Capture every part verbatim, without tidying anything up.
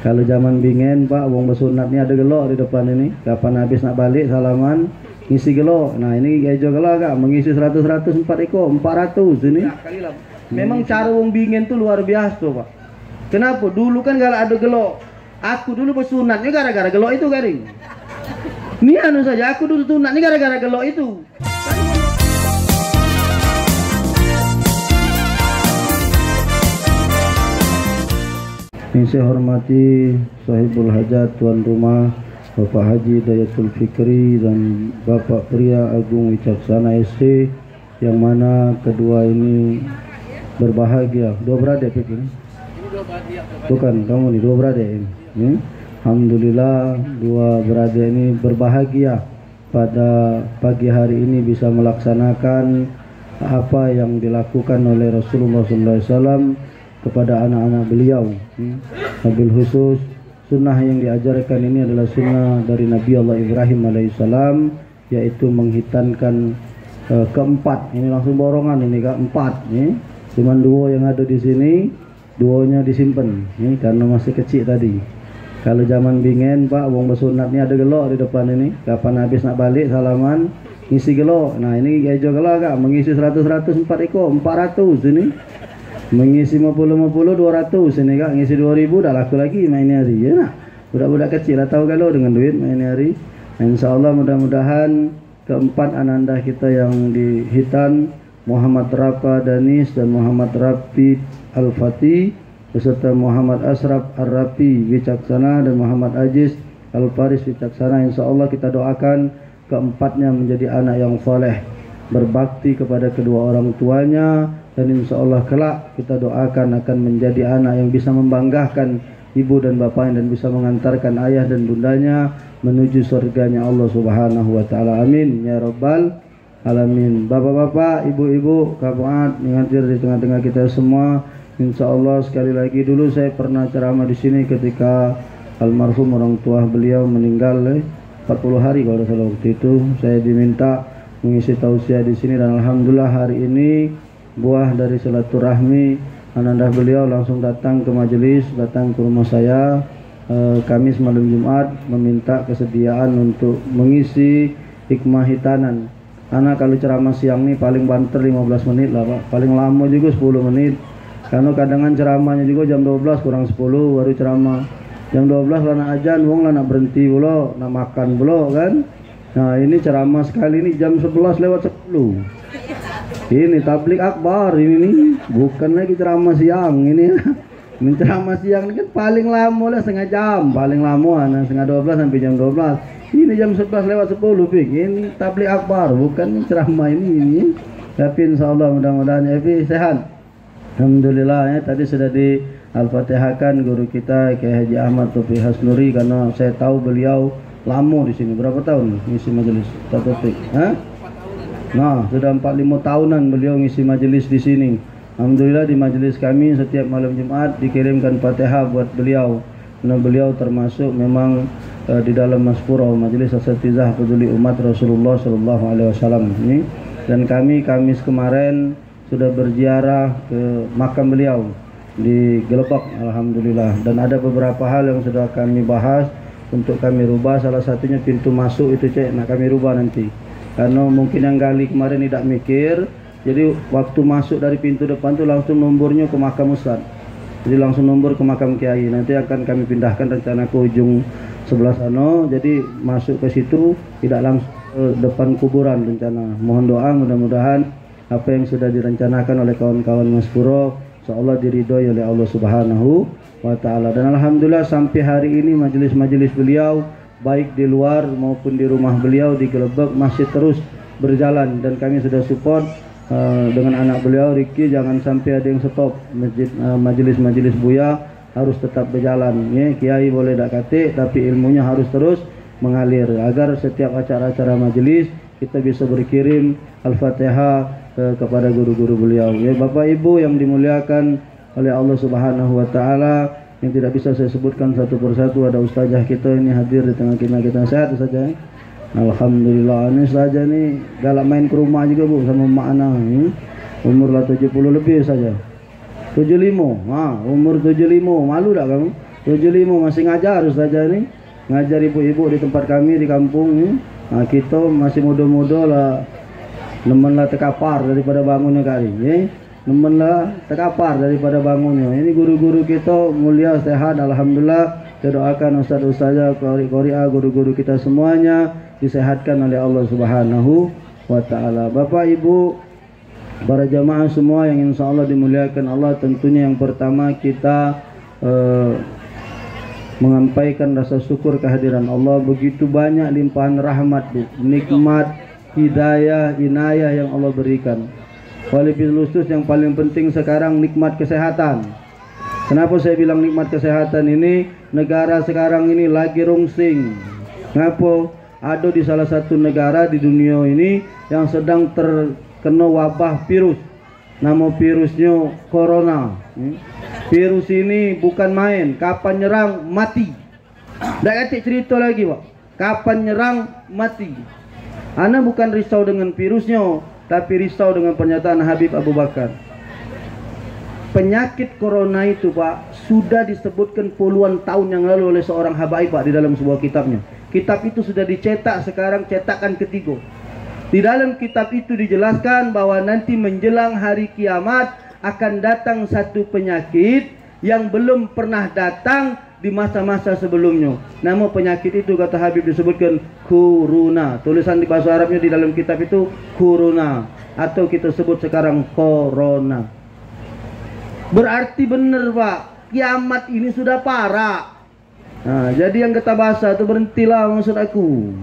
Kalau zaman bingen Pak, wong bersunatnya ada gelok di depan ini. Kapan habis nak balik salaman, ngisi gelok. Nah ini hijau gelok agak mengisi seratus seratus empat ekor empat ratus ini. Nah, memang cara wong bingen tuh luar biasa Pak. Kenapa? Dulu kan kalau ada gelok. Aku dulu bersunatnya gara-gara gelok itu garing. Nih anu saja aku dulu sunatnya gara-gara gelok itu. Yang saya hormati Sahibul Hajat tuan rumah Bapak Haji Dayatul Fikri dan Bapak Pria Agung Wicaksana S C, yang mana kedua ini berbahagia. Dua beradik Fikri? Bukan, kamu nih dua beradik ini. Ya? Alhamdulillah dua beradik ini berbahagia pada pagi hari ini bisa melaksanakan apa yang dilakukan oleh Rasulullah shallallahu alaihi wasallam kepada anak-anak beliau. Wabil khusus sunnah yang diajarkan ini adalah sunnah dari Nabi Allah Ibrahim alaihissalam, yaitu menghitankan uh, keempat. Ini langsung borongan ini keempat nih. Cuman dua yang ada di sini, duanya disimpan nih karena masih kecil tadi. Kalau zaman bingen Pak, wong bersunatnya ada gelok di depan ini. Kapan habis nak balik salaman, ngisi gelok. Nah ini hijau gelok agak mengisi seratus seratus empat ekor empat ratus ini. Mengisi lima puluh lima puluh dua ratus ini Kak, ngisi dua ribu dah laku lagi main hari ya nak. Budak-budak kecil lah tahu kalau dengan duit main hari. Insyaallah mudah-mudahan keempat ananda kita yang di Hitan, Muhammad Rafa Danis dan Muhammad Rafi Al-Fatih beserta Muhammad Asraf Al-Raffi Wicaksana dan Muhammad Ajis Al-Faris Wicaksana, insyaallah kita doakan keempatnya menjadi anak yang saleh, berbakti kepada kedua orang tuanya. Dan insya Allah kelak kita doakan akan menjadi anak yang bisa membanggakan ibu dan bapaknya, dan bisa mengantarkan ayah dan bundanya menuju surganya Allah subhanahu wa ta'ala. Amin ya rabbal alamin. Bapak-bapak, ibu-ibu, kabuat yang hadir di tengah-tengah kita semua, insya Allah sekali lagi dulu saya pernah ceramah di sini ketika almarhum orang tua beliau meninggal eh, empat puluh hari kalau tidak salah. Waktu itu saya diminta mengisi tausiah di sini, dan alhamdulillah hari ini buah dari silaturahmi ananda beliau langsung datang ke majelis, datang ke rumah saya e, Kamis malam Jumat, meminta kesediaan untuk mengisi hikmah hitanan. Karena kalau ceramah siang ini paling banter lima belas menit lah Pak, paling lama juga sepuluh menit. Karena kadang-kadang ceramahnya juga jam dua belas kurang sepuluh baru ceramah. Jam dua belas lah nak ajan, wong lah nak berhenti pula, nak makan pula kan. Nah ini ceramah sekali ini jam sebelas lewat sepuluh. Ini tablik akbar ini nih, bukan lagi ceramah siang ini. Ini ceramah siang ini kan paling lama lah setengah jam, paling lama nah, setengah dua belas sampai jam dua belas. Ini jam sebelas lewat sepuluh Fik. Ini tablik akbar, bukan ceramah ini ini. Tapi insya Allah mudah-mudahan Evi sehat. Alhamdulillah ya, tadi sudah di Al-Fatihahkan guru kita K. Haji Ahmad Taufi Hasnuri, karena saya tahu beliau lama di sini. Berapa tahun ngisi majelis? Satu Fik. Hah? Nah, sudah empat puluh lima tahunan beliau ngisi majelis di sini. Alhamdulillah di majelis kami setiap malam Jumat dikirimkan Fatihah buat beliau. Nah, beliau termasuk memang uh, di dalam Mas Furo, majelis asatizah peduli umat Rasulullah Shallallahu Alaihi Wasallam ini. Dan kami Kamis kemarin sudah berziarah ke makam beliau di Gelebak, alhamdulillah. Dan ada beberapa hal yang sudah kami bahas untuk kami rubah. Salah satunya pintu masuk itu cek, nah kami rubah nanti. Karena mungkin yang gali kemarin tidak mikir, jadi waktu masuk dari pintu depan tuh langsung nombornya ke makam Ustaz. Jadi langsung nombor ke makam Kiai. Nanti akan kami pindahkan rencana ke ujung sebelah sana. Jadi masuk ke situ tidak langsung ke depan kuburan rencana. Mohon doa mudah-mudahan apa yang sudah direncanakan oleh kawan-kawan Mas Furo insyaallah diridhoi oleh Allah Subhanahu wa taala. Dan alhamdulillah sampai hari ini majelis-majelis beliau baik di luar maupun di rumah beliau di Gelebek masih terus berjalan, dan kami sudah support uh, dengan anak beliau Ricky, jangan sampai ada yang stop. Majelis-majelis uh, Buya harus tetap berjalan ya, Kiai boleh dak katik tapi ilmunya harus terus mengalir agar setiap acara-acara majelis kita bisa berkirim Al-Fatihah uh, kepada guru-guru beliau ya. Bapak Ibu yang dimuliakan oleh Allah Subhanahu wa taala, yang tidak bisa saya sebutkan satu persatu, ada ustazah kita ini hadir di tengah-tengah kita. Sehat ustazah? Alhamdulillah. Ini ustazah ini galak main ke rumah juga Bu sama makna ini. Umur lah tujuh puluh lebih saja. tujuh puluh lima. Ha, umur tujuh puluh lima. Malu tak kamu? tujuh puluh lima masih ngajar Ustaz ini, ngajar ibu-ibu di tempat kami di kampung ini. Nah, kita masih muda-muda lah, nemenlah terkapar daripada bangunnya kali ini, nemenlah terkapar daripada bangunnya. Ini guru-guru kita mulia sehat alhamdulillah. Kita doakan ustaz-ustazah, qori-qoriah, guru-guru kita semuanya disehatkan oleh Allah Subhanahu wa taala. Bapak Ibu para jamaah semua yang insya Allah dimuliakan Allah, tentunya yang pertama kita eh, menyampaikan rasa syukur kehadiran Allah. Begitu banyak limpahan rahmat, nikmat, hidayah, inayah yang Allah berikan. Walaupun khusus yang paling penting sekarang nikmat kesehatan. Kenapa saya bilang nikmat kesehatan ini? Negara sekarang ini lagi rungsing. Ngapo? Ada di salah satu negara di dunia ini yang sedang terkena wabah virus. Nama virusnya corona. Virus ini bukan main. Kapan nyerang mati. Dak ketik cerita lagi, Pak. Kapan nyerang mati. Ana bukan risau dengan virusnya, tapi risau dengan pernyataan Habib Abu Bakar. Penyakit corona itu, Pak, sudah disebutkan puluhan tahun yang lalu oleh seorang habaib, Pak, di dalam sebuah kitabnya. Kitab itu sudah dicetak, sekarang cetakan ketiga. Di dalam kitab itu dijelaskan bahwa nanti menjelang hari kiamat akan datang satu penyakit yang belum pernah datang di masa-masa sebelumnya. Nama penyakit itu, kata Habib, disebutkan Corona. Tulisan di bahasa Arabnya di dalam kitab itu Corona, atau kita sebut sekarang Corona. Berarti benar, Pak, kiamat ini sudah parah. Nah, jadi yang kata bahasa itu berhentilah, maksud aku.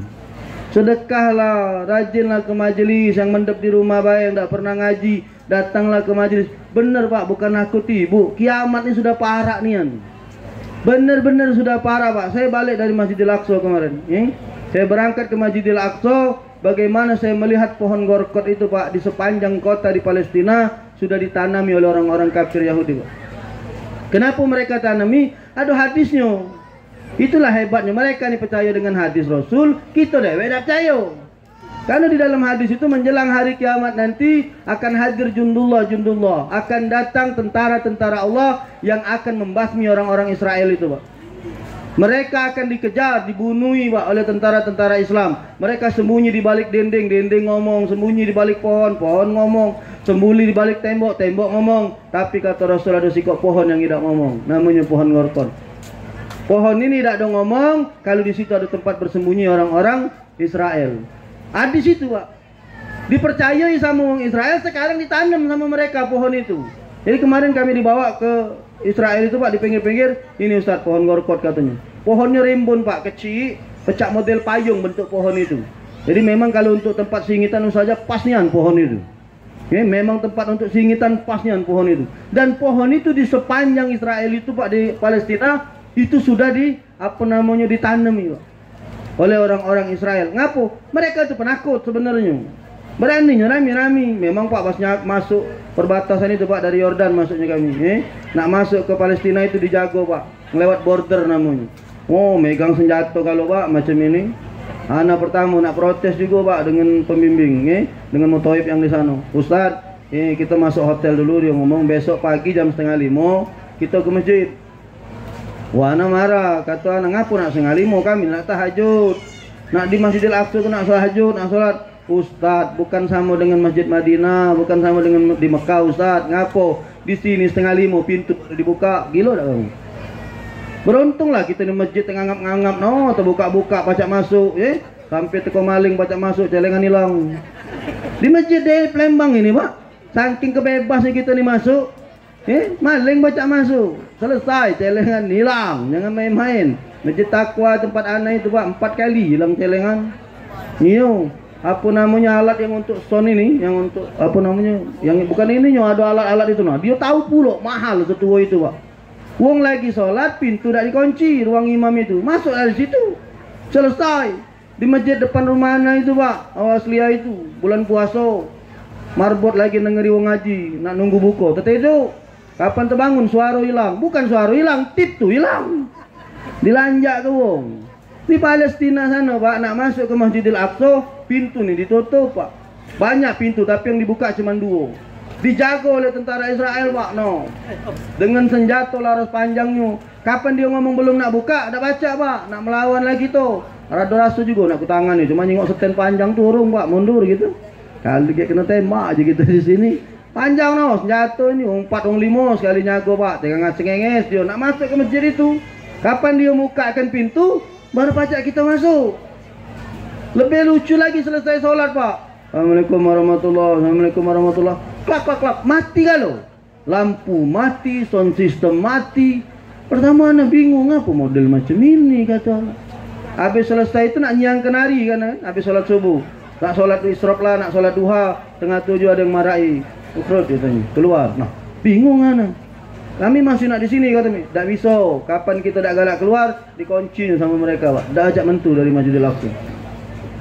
Sedekahlah, rajinlah ke majelis. Yang mendep di rumah baik, yang tidak pernah ngaji, datanglah ke majelis. Benar, Pak, bukan aku tibu. Kiamat ini sudah parah nian. Benar-benar sudah parah, Pak. Saya balik dari Masjidil Aqsa kemarin. Eh? Saya berangkat ke Masjidil Aqsa. Bagaimana saya melihat pohon gorkot itu, Pak, di sepanjang kota di Palestina sudah ditanami oleh orang-orang kafir Yahudi, Pak. Kenapa mereka tanami? Ada hadisnya. Itulah hebatnya mereka ni percaya dengan hadis Rasul. Kita dewe tak percaya. Karena di dalam hadis itu menjelang hari kiamat nanti akan hadir jundullah jundullah, akan datang tentara-tentara Allah yang akan membasmi orang-orang Israel itu, Pak. Mereka akan dikejar, dibunuhi, Pak, oleh tentara-tentara Islam. Mereka sembunyi di balik dinding, dinding ngomong, sembunyi di balik pohon, pohon ngomong, sembunyi di balik tembok, tembok ngomong. Tapi kata Rasul ada sikok pohon yang tidak ngomong, namanya pohon gorkon. Pohon ini tidak ada ngomong, kalau di situ ada tempat bersembunyi orang-orang Israel. Ada di situ, Pak. Dipercayai sama orang Israel, sekarang ditanam sama mereka pohon itu. Jadi kemarin kami dibawa ke Israel itu, Pak, di pinggir-pinggir. Ini Ustaz, pohon gorkot katanya. Pohonnya rimbun, Pak, kecil, pecak model payung bentuk pohon itu. Jadi memang kalau untuk tempat singitan saja pasnian pohon itu. Oke, memang tempat untuk singitan pasnian pohon itu. Dan pohon itu di sepanjang Israel itu, Pak, di Palestina itu sudah di apa namanya ditanami, Pak, oleh orang-orang Israel. Ngapo? Mereka itu penakut sebenarnya. Beraninya rami-rami. Memang, Pak, pasnya masuk perbatasan itu, Pak, dari Yordan masuknya kami. Eh? Nak masuk ke Palestina itu dijago, Pak. Lewat border namanya. Oh, megang senjata kalau, Pak, macam ini. Anak pertama nak protes juga, Pak, dengan pembimbing. Eh? Dengan motoib yang di sana. Ustaz, eh, kita masuk hotel dulu. Dia ngomong besok pagi jam setengah lima kita ke masjid. Wah, anak marah. Kata anak, ngapa nak setengah lima? Kami nak tahajud. Nak di Masjidil Aqsa tu nak tahajud, nak solat. Ustaz, bukan sama dengan Masjid Madinah, bukan sama dengan di Mekah, Ustaz. Ngapo? Di sini setengah lima pintu dibuka. Gila tak kamu? Beruntunglah kita di masjid tengah ngangap-ngangap. No, terbuka-buka pacak masuk, eh? Sampai teko maling pacak masuk, celengan hilang. Di masjid di Palembang ini, Pak. Saking kebebasnya kita ni masuk, eh? Maling pacak masuk. Selesai, celengan hilang. Jangan main-main. Masjid Taqwa tempat anak itu, Pak, empat kali hilang celengan. Yo. Apa namanya alat yang untuk sound ini, yang untuk apa namanya, yang bukan ini nyo, ada alat-alat itu, nah dia tahu pula mahal setua itu, Pak. Wong lagi solat, pintu dah dikunci ruang imam itu, masuk dari situ. Selesai di masjid depan rumah ana itu, Pak, Awaslia itu bulan puasa, marbot lagi nengeri wong ngaji, nak nunggu buka, tertidur. Kapan terbangun suara hilang, bukan suara hilang, tip tu hilang, dilanjak ke wong. Di Palestina sana, Pak, nak masuk ke Masjidil Aqsa, pintu ni ditutup, Pak. Banyak pintu tapi yang dibuka cuma dua. dijaga oleh tentara Israel Pak no. Dengan senjata laras panjangnya. Kapan dia ngomong belum nak buka, dah baca Pak, nak melawan lagi tu. Rada-rasa juga nak ku tangan ni, cuma nyengok seten panjang turun Pak, mundur gitu. Kalau dia kena tembak aja kita di sini. Panjang no, senjata ni umpat ung limo sekali nyago Pak. Tengah cengenges dia nak masuk ke masjid itu. Kapan dia bukakan pintu, baru pajak kita masuk. Lebih lucu lagi selesai solat Pak. Assalamualaikum warahmatullahi wabarakatuh. Assalamualaikum warahmatullahi wabarakatuh. Klak klak klak mati kalau. Lampu mati, sound system mati. Pertama anak bingung apa model macam ini kata. Habis selesai itu nak nyang kenari kan. Habis solat subuh. Nak solat isyraq lah, nak solat duha, tengah tujuh ada yang marahi. Ukrut katanya, keluar. Nah, bingung anak. Kami masih nak di sini kata mi. Tak bisa. Kapan kita dak galak keluar, dikunci sama mereka, Pak. Dah ajak mentu dari Masjidil Aqsa.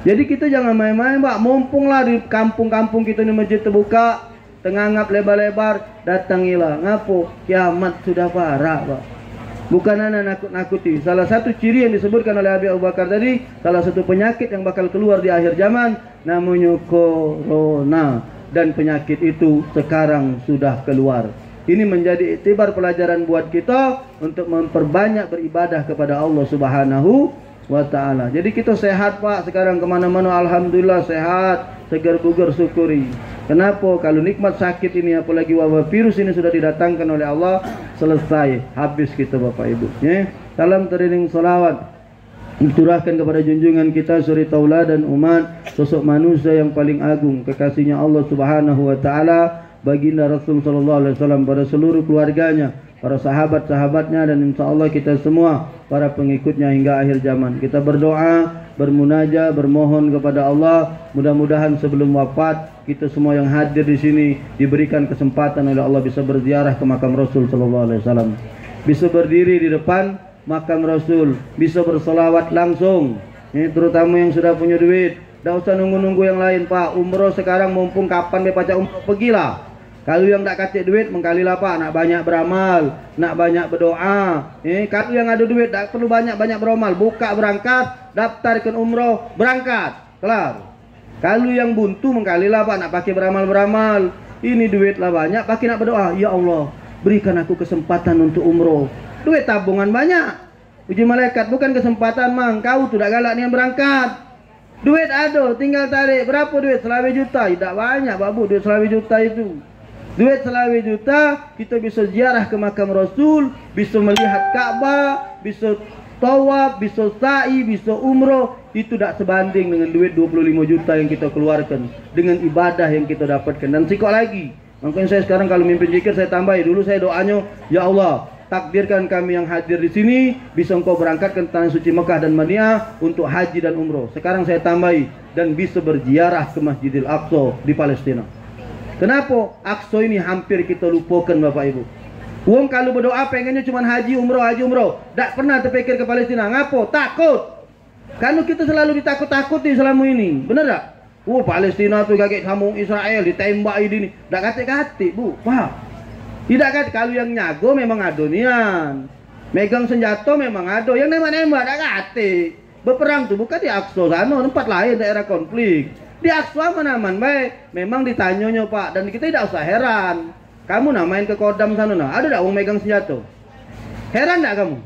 Jadi kita jangan main-main Pak, mumpunglah di kampung-kampung kita ini masjid terbuka, tengangap lebar-lebar, datangilah. Ngapo? Kiamat sudah parah Pak. Bukan anak nakut-nakuti. Salah satu ciri yang disebutkan oleh Habib Abu Bakar tadi, salah satu penyakit yang bakal keluar di akhir zaman, namanya Corona. Dan penyakit itu sekarang sudah keluar. Ini menjadi iktibar pelajaran buat kita untuk memperbanyak beribadah kepada Allah Subhanahu wa ta'ala. Jadi kita sehat Pak sekarang, kemana-mana alhamdulillah sehat, segar bugar syukuri. Kenapa? Kalau nikmat sakit ini apalagi wabah virus ini sudah didatangkan oleh Allah, selesai, habis kita Bapak Ibu ya? Salam teriring salawat curahkan kepada junjungan kita suri taula dan umat, sosok manusia yang paling agung kekasihnya Allah Subhanahu wa ta'ala, baginda Rasul sallallahu alaihi wasallam, pada seluruh keluarganya, para sahabat-sahabatnya, dan insya Allah kita semua para pengikutnya hingga akhir zaman. Kita berdoa, bermunajat, bermohon kepada Allah, mudah-mudahan sebelum wafat kita semua yang hadir di sini diberikan kesempatan oleh Allah bisa berziarah ke makam Rasul sallallahu alaihi wasallam, bisa berdiri di depan makam Rasul, bisa bersolawat langsung. Ini terutama yang sudah punya duit, tidak usah nunggu-nunggu yang lain Pak. Umroh sekarang mumpung kapan dia pacak umroh, pergilah. Kalau yang tak kacik duit, mengkalilah Pak. Nak banyak beramal, nak banyak berdoa. Eh, kalau yang ada duit, tak perlu banyak-banyak beramal. Buka berangkat, daftarkan umroh, berangkat. Kelar. Kalau yang buntu, mengkalilah Pak. Nak pakai beramal-beramal. Ini duitlah banyak, pakai nak berdoa. Ya Allah, berikan aku kesempatan untuk umroh. Duit tabungan banyak. Uji malaikat, bukan kesempatan mang. Kau tidak galak nian berangkat. Duit ada, tinggal tarik. Berapa duit? Selawi juta. Tidak banyak, Pak Bu. Duit selawi juta itu. Duit selawi juta, kita bisa ziarah ke makam Rasul, bisa melihat Ka'bah, bisa tawaf, bisa sa'i, bisa umroh. Itu tak sebanding dengan duit dua puluh lima juta yang kita keluarkan, dengan ibadah yang kita dapatkan. Dan sikok lagi, makanya saya sekarang kalau mimpin zikir saya tambahin. Dulu saya doanya, Ya Allah, takdirkan kami yang hadir di sini bisa Engkau berangkatkan ke tanah suci Mekah dan Madinah untuk haji dan umroh. Sekarang saya tambahin, dan bisa berziarah ke Masjidil Aqsa di Palestina. Kenapa? Aqsa ini hampir kita lupakan Bapak Ibu. Wong kalau berdoa pengennya cuma haji umroh, haji umroh. Tak pernah terpikir ke Palestina. Ngapo? Takut. Karena kita selalu ditakut-takuti selama ini. Benar tak? Oh Palestina tu kaget sama Israel, ditembak ini. Tak katik-katik Bu. Faham? Tidak katik. Kalau yang nyago memang adonian. Megang senjata memang ado. Yang nembak-nembak tak katik. Berperang tu bukan di Aqsa sana, tempat lain daerah konflik. Di Aqsa aman-aman baik. Memang ditanyanya Pak, dan kita tidak usah heran. Kamu nak main ke Kodam sana nah, ada tak orang megang senjata? Heran tak kamu?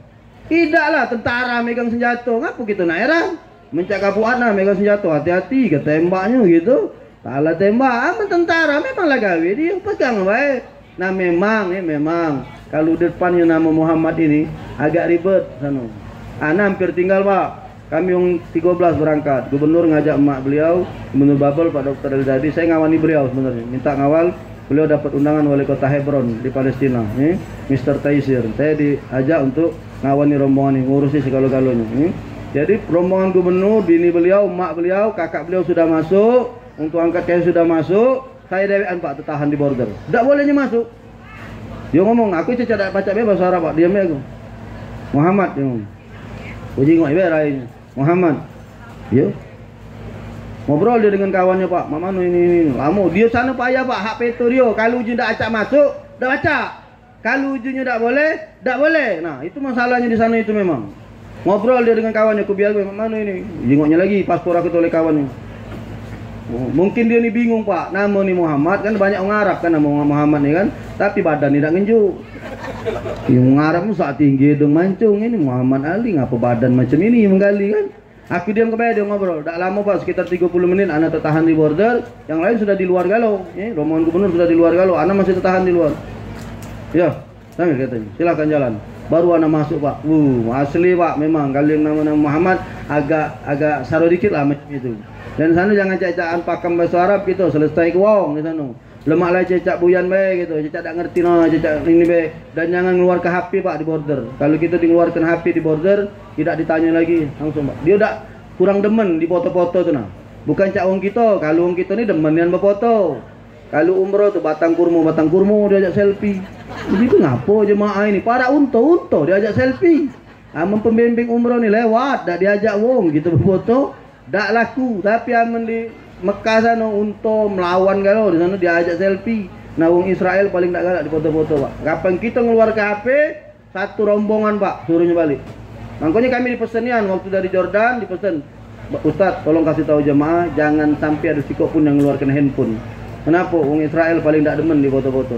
Tidaklah tentara megang senjata. Ngapa kita nak heran? Mencakap puan lah megang senjata, hati-hati ke tembaknya gitu. Salah tembak, aman tentara memanglah gawe dia pegang baik. Nah memang, ya memang. Kalau depannya nama Muhammad ini agak ribet sana. Anak hampir tinggal Pak. Kami yang tiga belas berangkat. Gubernur ngajak emak beliau, Gubernur Babel Pak Doktor Teddy. Saya ngawani beliau sebenarnya. Minta ngawal, beliau dapat undangan wali kota Hebron di Palestina. Ini Mister Teisir Teddy diajak untuk ngawani rombongan ini, ngurusi segala-galanya. Jadi rombongan gubernur, bini beliau, emak beliau, kakak beliau sudah masuk, untuk angkat saya sudah masuk. Saya dewean Pak tertahan di border. Tak bolehnya masuk. Dia ngomong, aku cecadak baca bahasa Arab Pak, diam aku. Muhammad dia ngomong. Uji ngomong ibaratnya. Muhammad, ya, ngobrol dia dengan kawannya Pak, Mama ini ini, ini. Lama dia sana payah Pak, hak petorio. Kalau uji tak acak masuk, tak baca. Kalau ujinya tak boleh, tak boleh. Nah itu masalahnya di sana itu memang. Ngobrol dia dengan kawannya, aku biar Mama ini, jengoknya lagi paspor aku toleh kawannya. Mungkin dia nih bingung, Pak, nama nih Muhammad kan banyak orang Arab kan nama Muhammad nih kan, tapi badan tidak ngenjuk. Yang Arab musak tinggi dong mancung ini Muhammad Ali ngapa badan macam ini menggali kan? Aku diam kepada dia ngobrol. Tak lama Pak, sekitar tiga puluh menit anak tertahan di border, yang lain sudah di luar galau. Ya, rombongan gubernur sudah di luar galau, anak masih tertahan di luar. Ya, sambil katanya, silakan jalan. Baru anak masuk Pak. Wuh, asli Pak, memang kalau yang nama-nama Muhammad agak agak saru dikit lah macam itu. Dan sana jangan cecak pakam bahasa Arab gitu, selesai kuang di sana. Lemak lah cecak buyan baik gitu, cecak tak ngerti no, cecak ini baik. Dan jangan keluar ke H P Pak di border. Kalau kita dikeluarkan H P di border, tidak ditanya lagi langsung Pak. Dia udah kurang demen di foto-foto tu nah. Bukan cak wong kita, kalau wong kita ni demen yang berfoto. Kalau umroh tu batang kurma, batang kurma dia ajak selfie. Begitu ngapo jemaah ini? Para unta-unta dia ajak selfie. Amun pembimbing umroh ni lewat, dak diajak wong gitu berfoto, dak laku. Tapi amun di Mekah sana unta melawan galau, di sana dia ajak selfie. Nah wong Israel paling dak galak di foto-foto, Pak. Kapan kita ngeluar ke H P, satu rombongan, Pak, suruhnya balik. Makanya kami dipesenian waktu dari Jordan dipesen, "Ustaz, tolong kasih tahu jemaah jangan sampai ada sikok pun yang ngeluarkan handphone." Kenapa? Wong Israel paling tidak demen di foto-foto.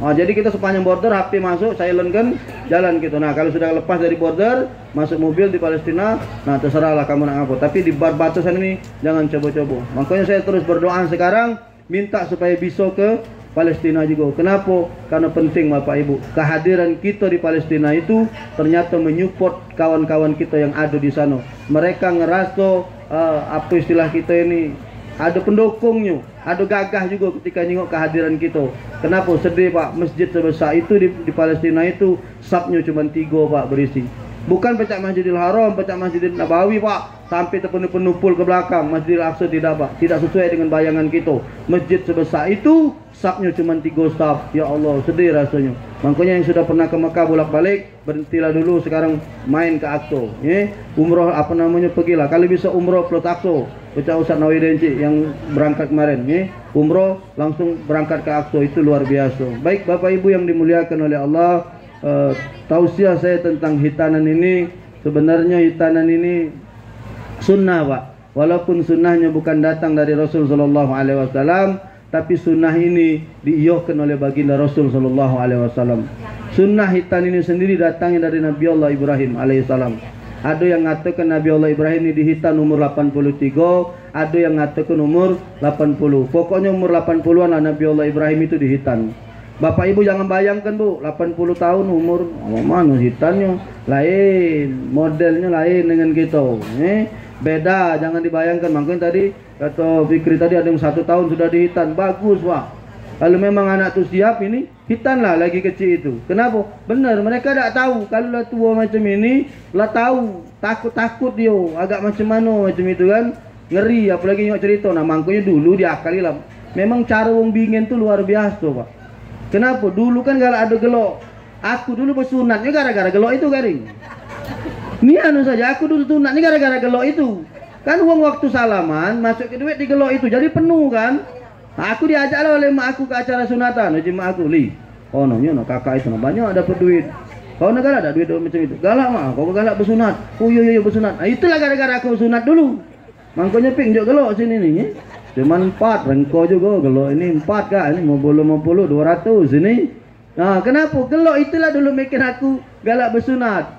Nah, jadi kita sepanjang border H P masuk, silent kan, jalan gitu. Nah, kalau sudah lepas dari border, masuk mobil di Palestina, nah terserahlah kamu nak apa. Tapi di bar batasan ini jangan coba-coba. Makanya saya terus berdoa sekarang, minta supaya bisa ke Palestina juga. Kenapa? Karena penting Bapak Ibu. Kehadiran kita di Palestina itu ternyata menyupport kawan-kawan kita yang ada di sana. Mereka ngerasa uh, apa istilah kita ini. Ada pendukungnya, ada gagah juga ketika nyengok kehadiran kita. Kenapa? Sedih Pak, masjid sebesar itu di, di Palestina itu sapnya cuma tiga Pak berisi. Bukan pecah Masjidil Haram, pecah Masjidil Nabawi Pak, sampai terpenuh-penuh ke belakang. Masjidil Aqsa tidak Pak, tidak sesuai dengan bayangan kita. Masjid sebesar itu sapnya cuma tiga sap. Ya Allah, sedih rasanya. Makanya yang sudah pernah ke Mekah bolak-balik, berhentilah dulu sekarang main ke Aqsa. Eh, umroh apa namanya pergilah. Kalau bisa umroh ke Aqsa. Baca Ustaz Nawidenci yang berangkat kemarin ni, umroh langsung berangkat ke Aqsa, itu luar biasa. Baik Bapak Ibu yang dimuliakan oleh Allah, uh, tausiah saya tentang hitanan ini, sebenarnya hitanan ini sunnah Pak. Walaupun sunnahnya bukan datang dari Rasul Sallallahu Alaihi Wasallam, tapi sunnah ini diiyahkan oleh baginda Rasul Sallallahu Alaihi Wasallam. Sunnah hitan ini sendiri datangnya dari Nabi Allah Ibrahim Alaihissalam. Ada yang mengatakan Nabi Allah Ibrahim ini dihitan umur delapan puluh tiga, ada yang mengatakan umur delapan puluh. Pokoknya umur delapan puluhan lah Nabi Allah Ibrahim itu dihitan. Bapak Ibu jangan bayangkan Bu, delapan puluh tahun umur, oh, mana hitannya? Lain, modelnya lain dengan kita. Eh, beda, jangan dibayangkan. Makanya tadi kata Fikri tadi ada yang satu tahun sudah dihitan, bagus Pak. Kalau memang anak tu siap ini, hitanlah lagi kecil itu. Kenapa? Benar, mereka tak tahu. Kalau lah tua macam ini, lah tahu. Takut-takut dia. Agak macam mana macam itu kan. Ngeri, apalagi tengok cerita. Nah, mangkunya dulu diakali lah. Memang cara orang bingin tu luar biasa, Pak. Kenapa? Dulu kan kalau ada gelok. Aku dulu bersunatnya gara-gara gelok itu, garing. Ni anu saja, aku dulu sunatnya gara-gara gelok itu. Kan uang waktu salaman, masuk ke duit di gelok itu. Jadi penuh kan. Aku diajaklah oleh mak aku ke acara sunatan. Uji mak aku, li. Oh, no, no, kakak itu banyak dapat duit. Kau nak galak ada duit macam itu. Galak mak, kau galak bersunat. Oh, yo yo bersunat. Itulah gara-gara aku sunat dulu. Mangkonya ping jok gelok sini ni. Cuma empat, rengko juga gelok ini empat kah? Ini mau bolu mau bolu dua ratus ini. Nah, kenapa gelok itulah dulu bikin aku galak bersunat.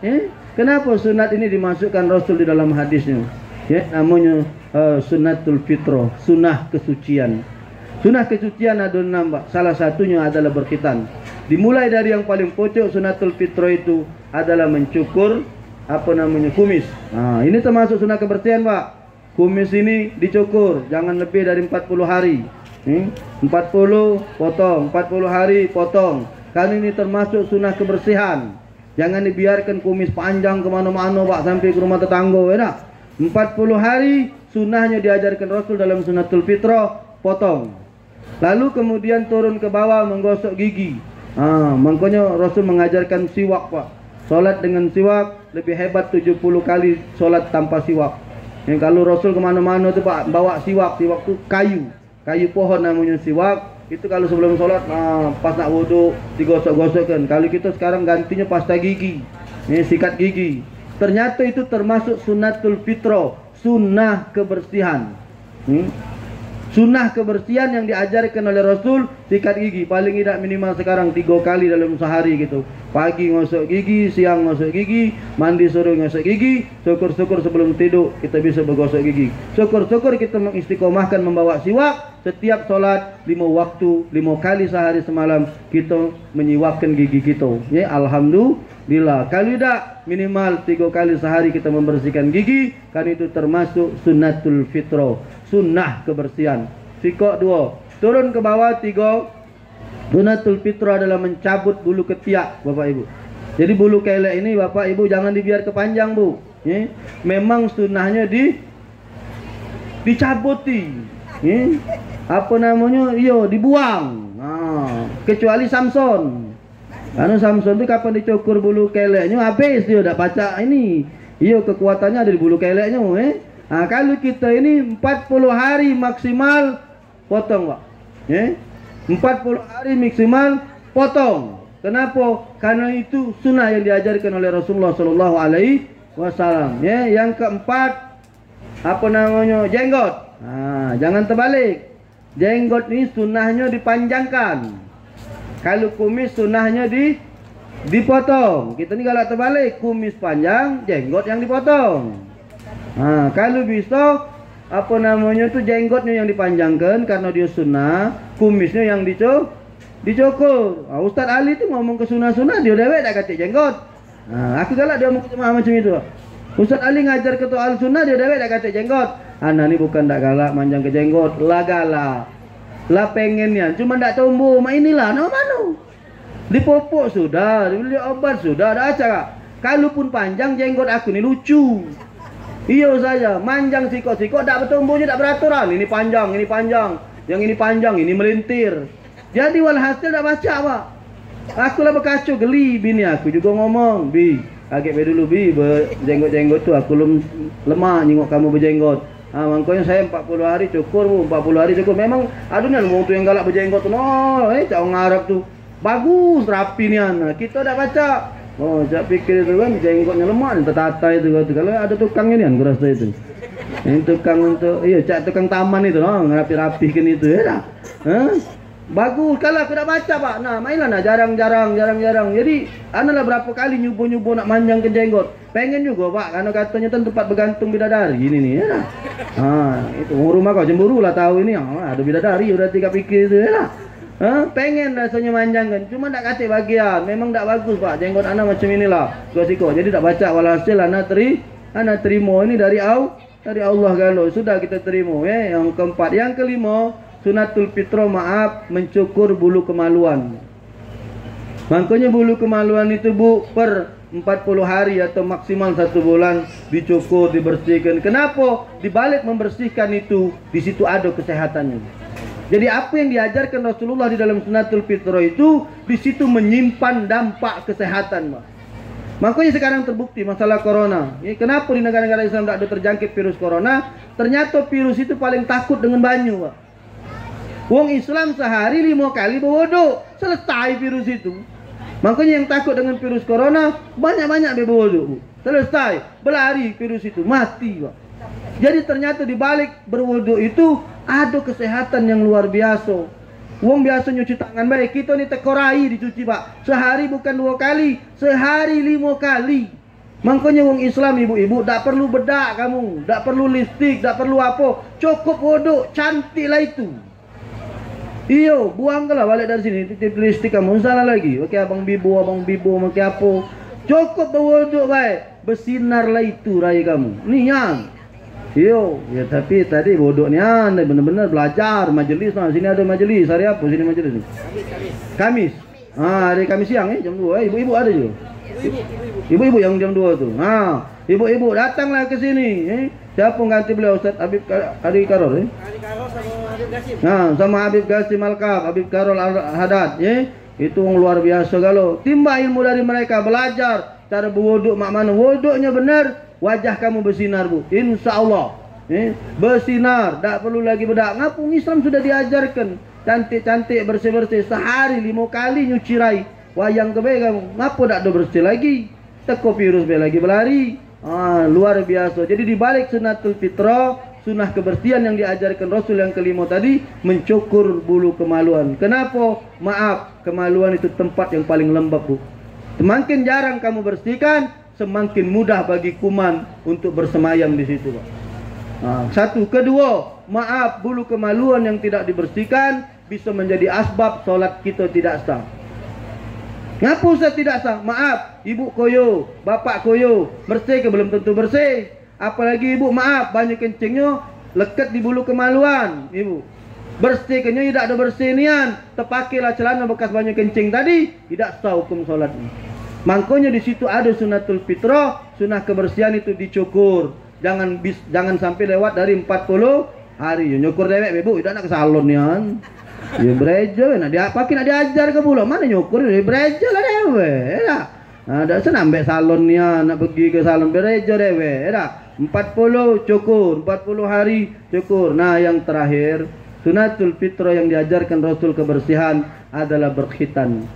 Kenapa sunat ini dimasukkan Rasul di dalam hadisnya? Namanya sunatul fitrah, sunah kesucian. Sunnah kesucian ada enam Pak. Salah satunya adalah berkhitan. Dimulai dari yang paling pojok, sunnatul fitrah itu adalah mencukur apa namanya kumis. Nah, ini termasuk sunnah kebersihan Pak. Kumis ini dicukur, jangan lebih dari empat puluh hari. Hmm? empat puluh potong, empat puluh hari potong. Karena ini termasuk sunnah kebersihan. Jangan dibiarkan kumis panjang ke mana-mana Pak, sampai ke rumah tetangga ya. empat puluh hari sunnahnya diajarkan Rasul dalam sunnatul fitrah, potong. Lalu kemudian turun ke bawah menggosok gigi. Ah, makanya Rasul mengajarkan siwak Pak. Solat dengan siwak lebih hebat tujuh puluh kali solat tanpa siwak. Yang kalau Rasul kemana-mana tu Pak bawa siwak, siwak tu kayu, kayu pohon namanya siwak. Itu kalau sebelum solat, ah, pas nak wuduk digosok-gosokkan. Kalau kita sekarang gantinya pasta gigi, ini sikat gigi. Ternyata itu termasuk sunnatul fitrah, sunnah kebersihan. Hmm? Sunnah kebersihan yang diajarkan oleh Rasul, sikat gigi paling tidak minimal sekarang tiga kali dalam sehari gitu. Pagi gosok gigi, siang gosok gigi, mandi sore gosok gigi, syukur-syukur sebelum tidur kita bisa bergosok gigi. Syukur-syukur kita mengistiqomahkan membawa siwak setiap sholat lima waktu, lima kali sehari semalam kita menyiwakkan gigi kita. Ya, alhamdulillah. Kalau tidak minimal tiga kali sehari kita membersihkan gigi, karena itu termasuk sunnatul fitrah, sunnah kebersihan. Sikok dua, turun ke bawah tiga. Sunnatul fitrah adalah mencabut bulu ketiak, Bapak Ibu. Jadi bulu kelek ini Bapak Ibu jangan dibiar kepanjang, Bu. Ya. Memang sunnahnya di dicabuti. Ya. Apa namanya? Iya, dibuang. Nah, kecuali Samson. Karena Samson itu kapan dicukur bulu keleknya habis dia udah pacak ini. Iya, kekuatannya ada di bulu keleknya, eh. Nah, kalau kita ini empat puluh hari maksimal potong, Pak. Ya. empat puluh hari maksimal potong. Kenapa? Karena itu sunnah yang diajarkan oleh Rasulullah sallallahu alaihi wasallam, ya. Yang keempat apa namanya? Jenggot. Nah, jangan terbalik. Jenggot ini sunnahnya dipanjangkan. Kalau kumis sunnahnya di dipotong. Kita ini galak terbalik, kumis panjang, jenggot yang dipotong. Nah, kalau bisa apa namanya itu jenggotnya yang dipanjangkan karena dia sunnah, kumisnya yang dico dicukur. Nah, Ustaz Ali itu ngomong ke sunah-sunah dia dewek dah kata jenggot. Nah, aku galak dia ngomong macam itu. Ustaz Ali ngajar ke toal sunnah dia dewek dah kata jenggot. Anak ni bukan dak galak manjang ke jenggot, lah galak. Lah pengennya cuma dak tumbuh, mak inilah nak mano. Dipopok sudah, dibeli obat sudah, ada acara. Kalaupun panjang jenggot aku ni lucu. Iya saja, manjang sikok-sikok, tak bertumbuhnya, tak beraturan. Ini panjang, ini panjang, yang ini panjang, ini melintir. Jadi walhasil tak baca, Pak. Aku lah berkacau, geli bini aku juga ngomong, Bi, kaget be dulu, Bi, berjenggot-jenggot tu aku lem, lemah nyingok kamu berjenggot. Ah, makanya saya empat puluh hari cukur, Bu, empat puluh hari cukur. Memang adunan orang tu yang galak berjenggot tu, no, eh, cakap ngarap tu. Bagus, rapi ni anak, kita tak baca. Oh, saya pikir itu kan jenggotnya lemah, tertata itu kalau ada tukangnya nih, kurasa itu. Ini tukang untuk, iya, cak tukang taman itu, no, ngerapi-rapikan itu, ya. Hah? Bagus, kalau aku tak baca, Pak. Nah, mainlah, nah, jarang-jarang, jarang-jarang. Jadi, analah berapa kali nyubu-nyubu nak manjang ke jenggot. Pengen juga, Pak, karena katanya kan tempat bergantung bidadari gini nih, ya. Ah, itu rumah kau cemburu lah tahu ini, ah, ada bidadari, udah tiga pikir itu, ya. Ha? Pengen rasanya manjangkan, cuma tak kata bagian. Memang tak bagus, Pak, jenggot anak macam inilah sikok-sikok. Jadi tak baca, walhasil anak teri anak terima ini dari au, dari Allah galau. Sudah kita terima, eh? Yang keempat, yang kelima, sunnatul fitrah, maaf, mencukur bulu kemaluan. Makanya bulu kemaluan itu, Bu, per empat puluh hari atau maksimal satu bulan dicukur, dibersihkan. Kenapa? Dibalik membersihkan itu, di situ ada kesehatannya. Jadi apa yang diajarkan Rasulullah di dalam sunnatul fitrah itu, di situ menyimpan dampak kesehatan, Pak. Makanya sekarang terbukti masalah corona. Ya, kenapa di negara-negara Islam tak ada terjangkit virus corona? Ternyata virus itu paling takut dengan banyu, Pak. Wong Islam sehari lima kali berwuduk, selesai virus itu. Makanya yang takut dengan virus corona banyak-banyak berwuduk, selesai, berlari virus itu, mati, Pak. Jadi ternyata di balik berwuduk itu ada kesehatan yang luar biasa. Wong biasa nyuci tangan baik, kita ni tekorai dicuci, Pak. Sehari bukan dua kali, sehari lima kali. Makanya wong Islam, ibu-ibu, tak perlu bedak kamu, tak perlu lipstik, tak perlu apa. Cukup wuduk, cantiklah itu. Iyo, buanglah balik dari sini titik lipstik kamu, salah lagi. Okey, abang bibu, abang bibu, makai apa. Cukup berwuduk baik, bersinarlah itu raya kamu. Ni yang yo, ya tapi tadi bodohnya, benar-benar belajar majelis. Nah, sini ada majelis. Hari apa sini majelis? Kamis. Ah, hari Kamis siang, eh, jam dua. Ibu-ibu ada juga. Ibu-ibu yang jam dua tu. Nah, ibu-ibu datanglah ke sini. Eh, siapa pengganti beliau? Ustaz Habib Haji Karol, eh? Haji Karol sama Habib Gasim. Nah, sama Habib Gasim Al-Kaw, Habib Karol Al-Haddad, eh? Itu luar biasa galau. Timba ilmu dari mereka, belajar cara berwuduk mak mana. Wuduknya benar. Wajah kamu bersinar, Bu, insyaAllah, eh? Bersinar, tak perlu lagi bedak. Ngapung Islam sudah diajarkan. Cantik-cantik, bersih-bersih. Sehari lima kali nyuci rai. Wayang kebaik kamu, ngapa tak ada bersih lagi? Teko virus be lagi berlari. Ah, luar biasa. Jadi dibalik sunnatul fitrah sunnah kebersihan yang diajarkan Rasul yang kelima tadi, mencukur bulu kemaluan. Kenapa? Maaf, kemaluan itu tempat yang paling lembab, Bu. Semakin jarang kamu bersihkan, semakin mudah bagi kuman untuk bersemayam di situ, Pak. Nah, satu. Kedua, maaf, bulu kemaluan yang tidak dibersihkan bisa menjadi asbab solat kita tidak sah. Ngapa Ustaz tidak sah? Maaf, ibu koyo, bapak koyo, bersih ke belum tentu bersih. Apalagi ibu, maaf, banyak kencingnya lekat di bulu kemaluan, ibu. Bersih kenyanya tidak ada bersih nian, terpakailah celana bekas banyak kencing tadi, tidak sah hukum solatnya. Makanya di situ ada sunnatul fitrah, sunnah kebersihan itu dicukur. Jangan bis, jangan sampai lewat dari empat puluh hari. Nyukur dewek ibu, tidak nak ke salon nian. Ya bereja, nak diapakin, nak diajar ke pula. Mana nyukur, ya bereja lah dewek. Ya nah, dah senang ambek salon nian, nak pergi ke salon bereja dewek. Ya dah. empat puluh cukur, empat puluh hari cukur. Nah, yang terakhir, sunnatul fitrah yang diajarkan Rasul kebersihan adalah berkhitan.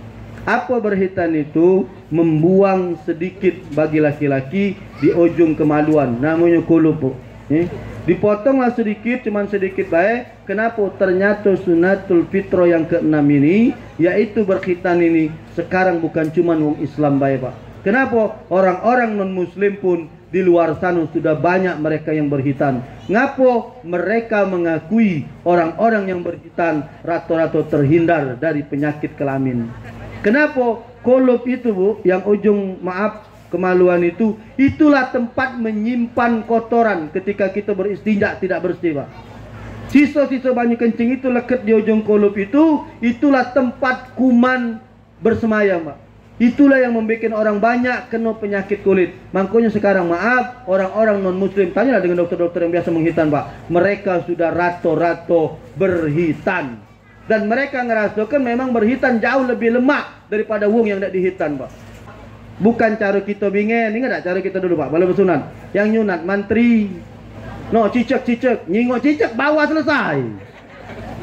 Apa berkhitan itu? Membuang sedikit bagi laki-laki di ujung kemaluan, namanya kulub. Eh? Dipotonglah sedikit, cuman sedikit baik. Kenapa? Ternyata sunnatul fitrah yang keenam ini, yaitu berkhitan ini, sekarang bukan cuman orang Islam baik, Pak. Kenapa? Orang-orang non-muslim pun di luar sana sudah banyak mereka yang berkhitan. Ngapo? Mereka mengakui orang-orang yang berkhitan rata-rata terhindar dari penyakit kelamin. Kenapa? Kolop itu, Bu, yang ujung maaf kemaluan itu, itulah tempat menyimpan kotoran ketika kita beristinja tidak bersih, Pak. Sisa-sisa banyak kencing itu lekat di ujung kolop itu, itulah tempat kuman bersemayam, Pak. Itulah yang membuat orang banyak kena penyakit kulit. Makanya sekarang maaf, orang-orang non-muslim, tanyalah dengan dokter-dokter yang biasa menghitan, Pak. Mereka sudah rato-rato berhitan. Dan mereka ngerasakan memang berhitan jauh lebih lemah daripada wong yang tidak dihitan, Pak. Bukan cara kita bingin, ingat tak cara kita dulu, Pak, bala bersunat. Yang nyunat mantri, no cicek-cicek, nyingok cicek, bawa selesai.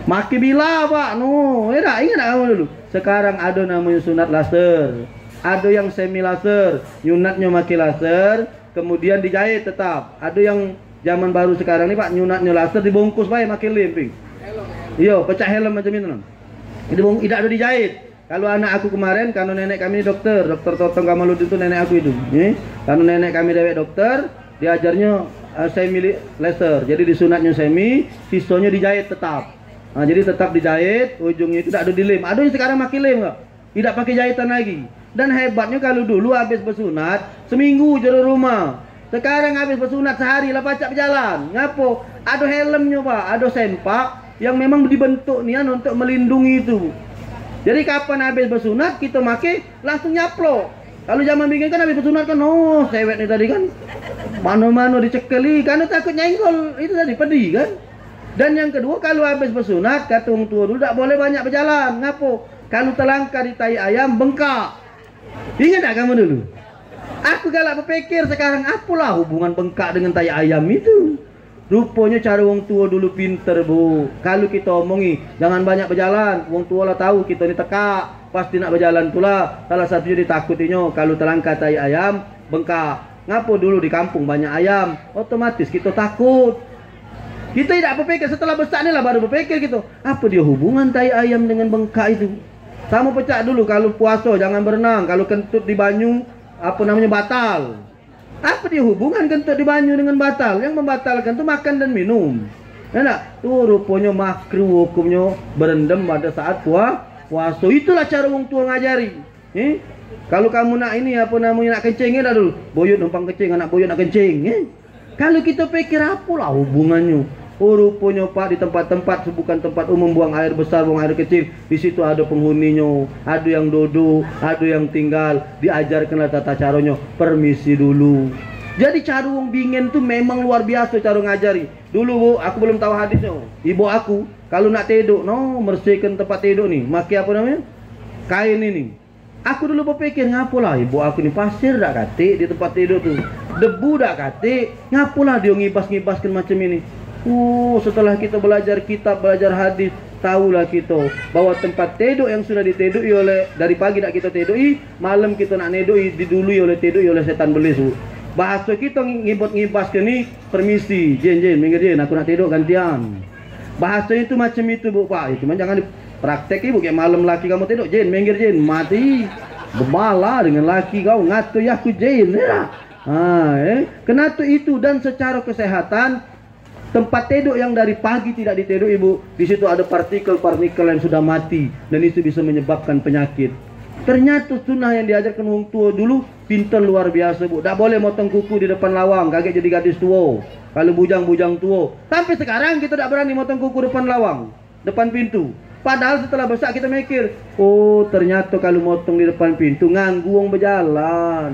Maki bila, Pak, no, ingat tak, ingat tak kamu dulu. Sekarang ada namanya sunat laser, ada yang semi laser, nyunatnya pakai laser, kemudian dijahit tetap. Ada yang zaman baru sekarang ini, Pak, nyunatnya laser dibungkus baik pakai lem, yo pecah helm macam itu. Tidak ada dijahit. Kalau anak aku kemarin, karena nenek kami dokter, Dokter Toto Kamaludin itu nenek aku itu. Eh? Karena nenek kami dewek dokter, diajarnya uh, semi laser. Jadi disunatnya semi, sisanya dijahit tetap. Nah, jadi tetap dijahit, ujungnya itu tidak ada dilem. Aduh, sekarang pakai lem, Pak. Tidak pakai jahitan lagi. Dan hebatnya kalau dulu habis bersunat, seminggu je di rumah. Sekarang habis bersunat sehari lah pacak berjalan. Ngapo? Ada helmnya, Pak. Ada sempak yang memang dibentuk nian untuk melindungi itu. Jadi kapan habis bersunat kita pakai langsung nyaplok. Kalau zaman bikin kan habis bersunat kan, oh, sewet ni tadi kan. Mano-mano dicekeli karena takut nyenggol itu tadi pedih kan. Dan yang kedua, kalau habis bersunat, kata orang tua dulu, tak boleh banyak berjalan. Ngapa? Kalau terlangkah di tai ayam, bengkak. Ingat tak kamu dulu? Aku galak berpikir sekarang, apalah hubungan bengkak dengan tai ayam itu? Rupanya cara orang tua dulu pinter, Bu. Kalau kita omongi, jangan banyak berjalan. Orang tua lah tahu, kita ni tekak. Pasti nak berjalan pula. Salah satunya ditakutinya, kalau terlangkah tai ayam, bengkak. Ngapa dulu di kampung banyak ayam? Otomatis kita takut. Kita tidak berpikir, setelah besar ni lah baru berpikir gitu. Apa dia hubungan tai ayam dengan bengkak itu? Sama pecah dulu, kalau puasa jangan berenang. Kalau kentut di banyu, apa namanya, batal. Apa dia hubungan kentut di banyu dengan batal? Yang membatalkan itu makan dan minum. Enak? Tuh rupanya makruh hukumnya berendam pada saat puasa. Puasa itulah cara orang tua ngajari. Eh? Kalau kamu nak ini, apa namanya, nak kencing, ya dah dulu. Boyut numpang kencing, anak boyut nak kencing. Eh? Kalau kita pikir, apalah hubungannya? Oh, rupanya, Pak, di tempat-tempat bukan tempat umum, buang air besar, buang air kecil, di situ ada penghuninya, ada yang duduk, ada yang tinggal, diajarkanlah tata caranya, permisi dulu. Jadi cara wong bingen tu memang luar biasa cara ngajari. Dulu, Bu, aku belum tahu hadisnya. Ibu aku kalau nak tidur, no, bersihkan tempat tidur nih, pakai apa namanya? Kain ini. Aku dulu berpikir, ngapalah ibu aku ni pasir dah katik di tempat tidur tu, debu dah katik, ngapalah dia ngibas-ngibaskan macam ini. Uh, setelah kita belajar kitab, belajar hadis, tahulah kita bahwa tempat tidur yang sudah ditidui oleh dari pagi nak kita tidui, malam kita nak nidui didului oleh tidui oleh setan belis, Bu. bahasa kita ngibut-ngibas ni permisi, jen-jen, minggir jen, aku nak tidur gantian. Bahasa itu macam itu bu pak, cuma jangan dipraktek ibu kayak malam laki kamu tidur, jen, minggir jen, mati. Gemala dengan laki kau ngatur ya aku jen. Ya. Ah, eh. Kena tu itu dan secara kesehatan tempat tidur yang dari pagi tidak ditidur ibu, di situ ada partikel-partikel yang sudah mati dan itu bisa menyebabkan penyakit. Ternyata sunnah yang diajarkan orang tua dulu pinter luar biasa bu. Tak boleh motong kuku di depan lawang, kaget jadi gadis tua. Kalau bujang-bujang tua. Sampai sekarang kita tak berani motong kuku depan lawang, depan pintu. Padahal setelah besar kita mikir, oh ternyata kalau motong di depan pintu nganggu orang berjalan.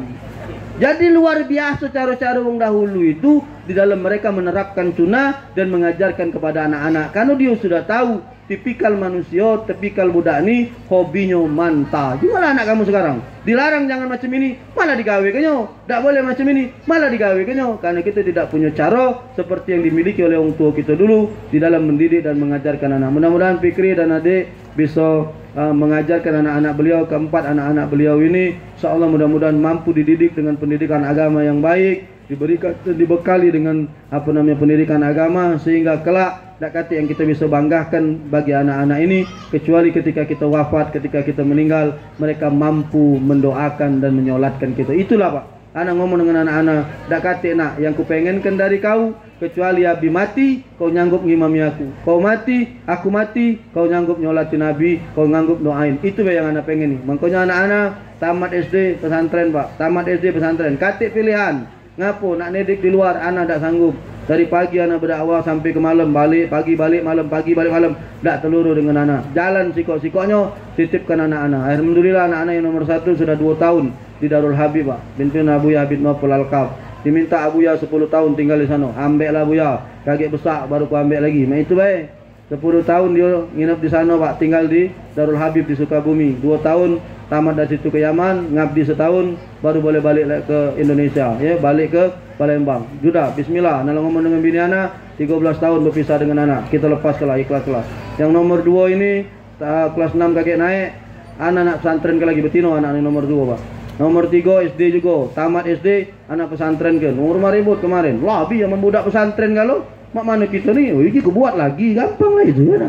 Jadi luar biasa cara-cara orang dahulu itu di dalam mereka menerapkan sunnah dan mengajarkan kepada anak-anak. Karena dia sudah tahu tipikal manusia, tipikal budak ni hobinya manta. Gimana anak kamu sekarang? Dilarang jangan macam ini, malah digaweknya. Tak boleh macam ini, malah digaweknya. Karena kita tidak punya cara seperti yang dimiliki oleh orang tua kita dulu di dalam mendidik dan mengajarkan anak. Mudah-mudahan Fikri dan adik bisa uh, mengajarkan anak-anak beliau, keempat anak-anak beliau ini insya-Allah mudah-mudahan mampu dididik dengan pendidikan agama yang baik, diberikan dibekali dengan apa namanya pendidikan agama sehingga kelak tak kata yang kita bisa banggakan bagi anak-anak ini kecuali ketika kita wafat, ketika kita meninggal mereka mampu mendoakan dan menyolatkan kita. Itulah pak, anak ngomong dengan anak-anak, tak kata nak yang ku pengenkan dari kau kecuali abi mati, kau nyanggup ngimami aku. Kau mati, aku mati, kau nyanggup nyolatin Nabi, kau nyanggup doain. Itu yang anak pengen ni. Makanya anak-anak tamat S D pesantren pak, tamat S D pesantren. Katik pilihan, ngapo nak nedik di luar anak tak sanggup. Dari pagi anak berdakwah sampai ke malam, balik pagi balik malam, pagi balik malam, tak teluru dengan anak. Jalan sikok-sikoknya titipkan anak-anak. Alhamdulillah anak-anak yang nomor satu sudah dua tahun di Darul Habib pak, pimpin Abuya Habib Mopul Al-Kaw. Diminta Abuya sepuluh tahun tinggal di sana. Ambeklah Abuya, kaget besar baru ku ambek lagi. Mak itu baik. Sepuluh tahun dia nginap di sana pak, tinggal di Darul Habib di Sukabumi. Dua tahun tamat dari situ ke Yaman, ngabdi setahun, baru boleh balik ke Indonesia, ya, balik ke Palembang. Sudah, bismillah, nak ngomong dengan bini anak, tiga belas tahun berpisah dengan anak. Kita lepas kelah, ikhlas-kelas. Yang nomor dua ini, uh, kelas enam kakek naik, anak-anak pesantren ke lagi, betino anak nomor dua, Pak. Nomor tiga S D juga, tamat S D, anak pesantren ke. Nomor rumah ribut kemarin, labi yang membudak pesantren kalau, mak mana kita ni, oh ini kebuat lagi, gampang lah itu, ya.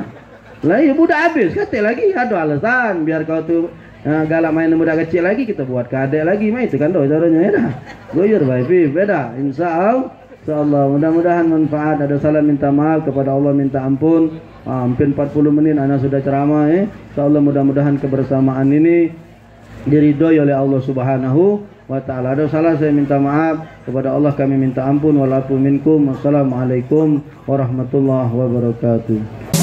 Lah ya budak habis, kata lagi, ada alasan, biar kau tu nah, galak main budak kecil lagi kita buat kadek lagi main itu kan doa caranya ya dah. Goyer baby beda insyaallah. Insyaallah mudah-mudahan manfaat. Ada salah minta maaf kepada Allah minta ampun. Ah, hampir empat puluh menit ana sudah ceramah eh. Insyaallah mudah-mudahan kebersamaan ini diridhoi oleh Allah Subhanahu wa taala. Ada salah saya minta maaf kepada Allah kami minta ampun wal afu minkum. Wassalamualaikum warahmatullahi wabarakatuh.